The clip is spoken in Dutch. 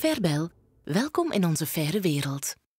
Fairebel, welkom in onze faire wereld.